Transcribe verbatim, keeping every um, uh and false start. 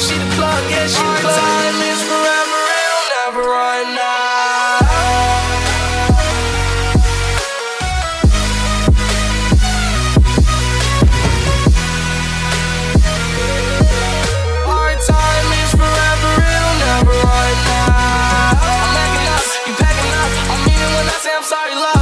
she the plug, yeah, she the plug. Our time is forever, it'll never run out. I'm sorry, love.